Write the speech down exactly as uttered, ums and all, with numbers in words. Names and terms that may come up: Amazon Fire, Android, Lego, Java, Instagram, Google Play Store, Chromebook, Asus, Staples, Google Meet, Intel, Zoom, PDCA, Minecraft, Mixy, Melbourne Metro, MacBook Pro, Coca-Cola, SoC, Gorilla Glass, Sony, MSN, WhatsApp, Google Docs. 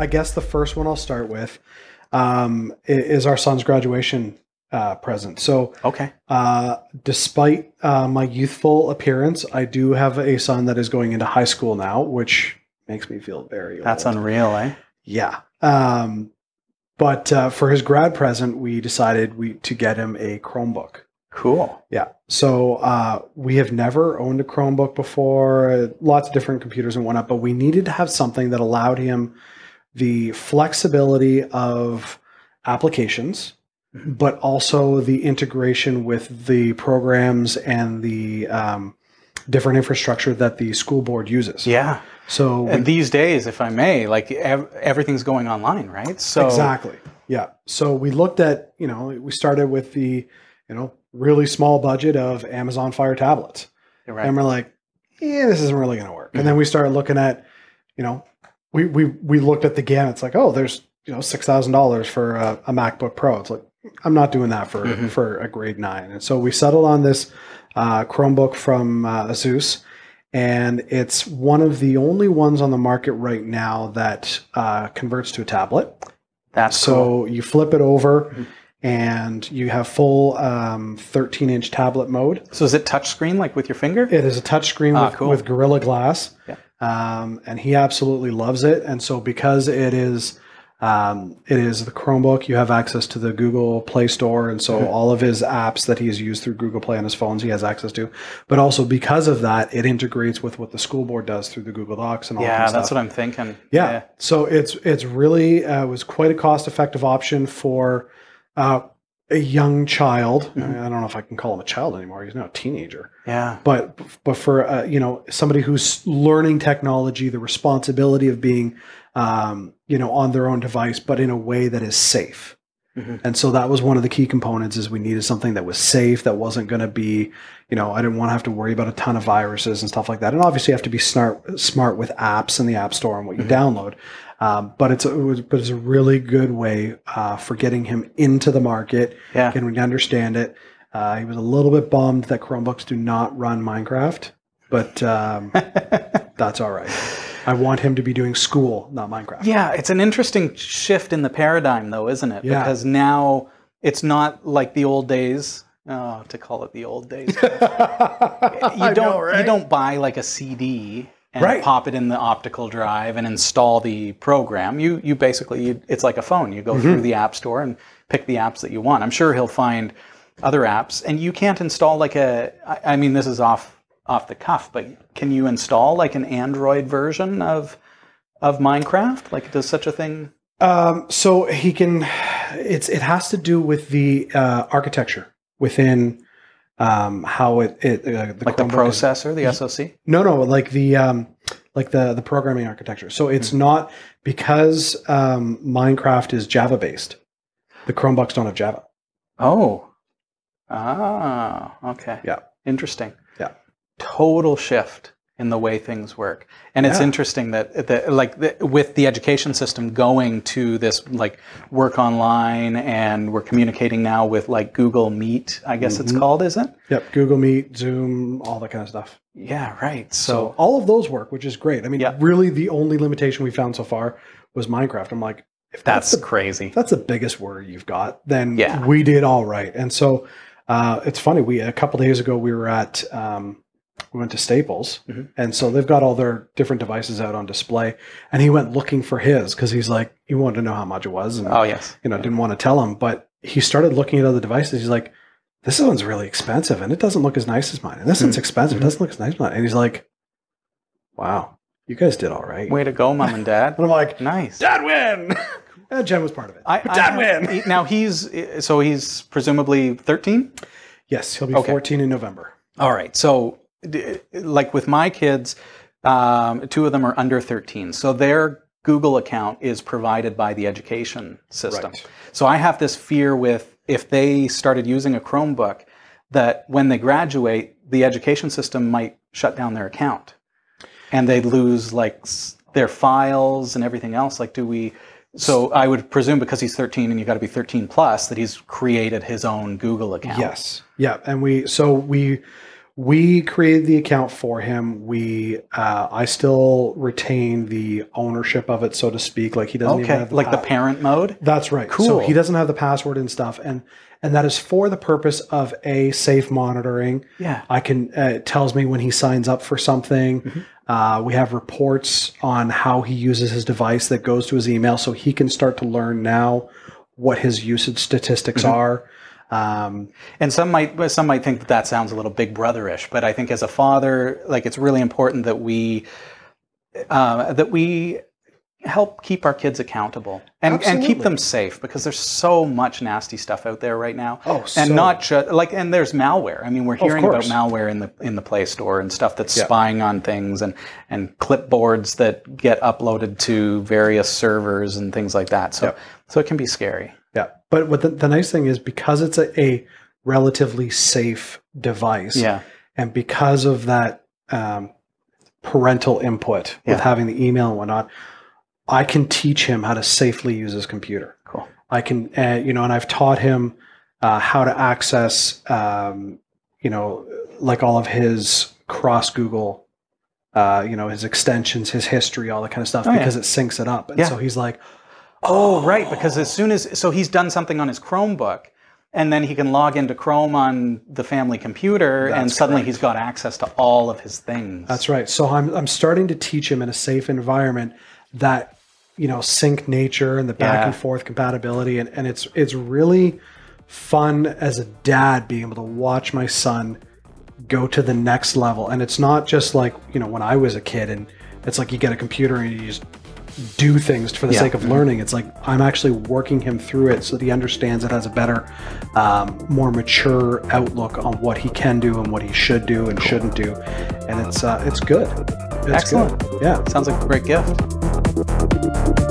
I guess the first one I'll start with um, is our son's graduation uh, present. So, okay. Uh, despite uh, my youthful appearance, I do have a son that is going into high school now, which makes me feel very old. That's unreal, eh? Yeah. Um, but uh, for his grad present, we decided we to get him a Chromebook. Cool. Yeah. So uh, we have never owned a Chromebook before, lots of different computers and whatnot, but we needed to have something that allowed him the flexibility of applications, but also the integration with the programs and the um, different infrastructure that the school board uses. Yeah. So we, and these days, if I may, like ev everything's going online, right? So exactly. Yeah. So we looked at, you know, we started with the, you know, really small budget of Amazon Fire tablets. You're right. And we're like, yeah, this isn't really going to work. Mm-hmm. And then we started looking at, you know, we, we, we looked at the gamut. It's like, oh, there's, you know, six thousand dollars for a, a MacBook Pro. It's like, I'm not doing that for, mm-hmm. for a grade nine. And so we settled on this uh, Chromebook from uh, Asus, and it's one of the only ones on the market right now that uh, converts to a tablet. That's so cool. You flip it over, mm-hmm. and you have full um, thirteen inch tablet mode. So is it touchscreen, like with your finger? It is a touchscreen ah, with, cool. with Gorilla Glass. Yeah. Um, and he absolutely loves it. And so because it is, um, it is the Chromebook, you have access to the Google Play Store. And so all of his apps that he's used through Google Play on his phones, he has access to. But also because of that, it integrates with what the school board does through the Google Docs and all yeah, that kind of stuff. Yeah, that's what I'm thinking. Yeah. yeah. So it's, it's really uh, was quite a cost-effective option for Uh, a young child. Mm-hmm. I mean, I don't know if I can call him a child anymore. He's now a teenager. Yeah. But but for uh, you know, somebody who's learning technology, the responsibility of being um, you know, on their own device, but in a way that is safe. Mm-hmm. And so that was one of the key components, is we needed something that was safe, that wasn't going to be, you know, I didn't want to have to worry about a ton of viruses and stuff like that. And obviously you have to be smart, smart with apps in the App Store and what you mm-hmm. download. Um, but it's a, it was, but it's a really good way uh, for getting him into the market. Yeah. And we understand it. Uh, he was a little bit bummed that Chromebooks do not run Minecraft, but um, that's all right. I want him to be doing school, not Minecraft. Yeah, it's an interesting shift in the paradigm, though, isn't it? Yeah. Because now it's not like the old days. Oh, to call it the old days. you don't. I know, right? You don't buy like a C D. And right. pop it in the optical drive and install the program. You you basically, you, it's like a phone. You go mm-hmm. through the App Store and pick the apps that you want. I'm sure he'll find other apps. And you can't install like a, I, I mean, this is off off the cuff, but can you install like an Android version of of Minecraft? Like, does such a thing? Um, so he can. It's it has to do with the uh, architecture within. Um, how it, it uh, the like Chromebook the processor, is, the SoC? No, no, like the um, like the the programming architecture. So it's mm-hmm. not because um, Minecraft is Java based. The Chromebooks don't have Java. Oh, ah, okay, yeah, interesting. Yeah, total shift in the way things work, and it's yeah. interesting that that like the, with the education system going to this like work online, and we're communicating now with like Google Meet, I guess mm-hmm. it's called, is it? Yep, Google Meet, Zoom, all that kind of stuff. Yeah, right. So, so all of those work, which is great. I mean, yeah. really the only limitation we found so far was Minecraft. I'm like, if that's, that's the, crazy. If that's the biggest worry you've got, then yeah. we did all right. And so uh, it's funny, we a couple days ago we were at um, we went to Staples, mm-hmm. and so they've got all their different devices out on display. And he went looking for his, because he's like, he wanted to know how much it was. And, oh, yes. You know, yeah. didn't want to tell him, but he started looking at other devices. He's like, this one's really expensive, and it doesn't look as nice as mine. And this mm-hmm. one's expensive. Mm-hmm. It doesn't look as nice as mine. And he's like, wow, you guys did all right. Way to go, Mom and Dad. And I'm like, nice. Dad win! And Jen was part of it. I, Dad I, win! Now he's, so he's presumably thirteen? Yes, he'll be okay. fourteen in November. All right, so... like with my kids, um, two of them are under thirteen. So their Google account is provided by the education system. Right. So I have this fear with if they started using a Chromebook that when they graduate, the education system might shut down their account and they'd lose like their files and everything else. Like, do we... So I would presume because he's thirteen and you've got to be thirteen plus that he's created his own Google account. Yes. Yeah. And we... So we... We created the account for him. We, uh, I still retain the ownership of it, so to speak. Like he doesn't okay. even have the like the parent mode. That's right. Cool. So he doesn't have the password and stuff, and and that is for the purpose of a safe monitoring. Yeah, I can. Uh, it tells me when he signs up for something. Mm-hmm. Uh, we have reports on how he uses his device that goes to his email, so he can start to learn now what his usage statistics mm-hmm. are. Um, and some might some might think that that sounds a little Big Brother-ish, but I think as a father, like it's really important that we uh, that we help keep our kids accountable and, and keep them safe, because there's so much nasty stuff out there right now. Oh, so. And not just like and there's malware. I mean, we're hearing about malware in the in the Play Store and stuff that's yeah. spying on things and and clipboards that get uploaded to various servers and things like that. So yeah. so it can be scary. Yeah, but what the, the nice thing is, because it's a, a relatively safe device, yeah. and because of that um, parental input yeah. with having the email and whatnot, I can teach him how to safely use his computer. Cool. I can, uh, you know, and I've taught him uh, how to access, um, you know, like all of his cross Google, uh, you know, his extensions, his history, all that kind of stuff, oh, because yeah. it syncs it up, and yeah. so he's like. Oh, right, because as soon as, so he's done something on his Chromebook, and then he can log into Chrome on the family computer, That's and suddenly correct. he's got access to all of his things. That's right. So I'm, I'm starting to teach him in a safe environment that, you know, sync nature and the back yeah. and forth compatibility, and, and it's, it's really fun as a dad being able to watch my son go to the next level. And it's not just like, you know, when I was a kid and it's like you get a computer and you just do things for the yeah. sake of learning. It's like I'm actually working him through it so that he understands it, has a better, um, more mature outlook on what he can do and what he should do and cool. shouldn't do. And it's, uh, it's good. It's Excellent. Good. Yeah. Sounds like a great gift.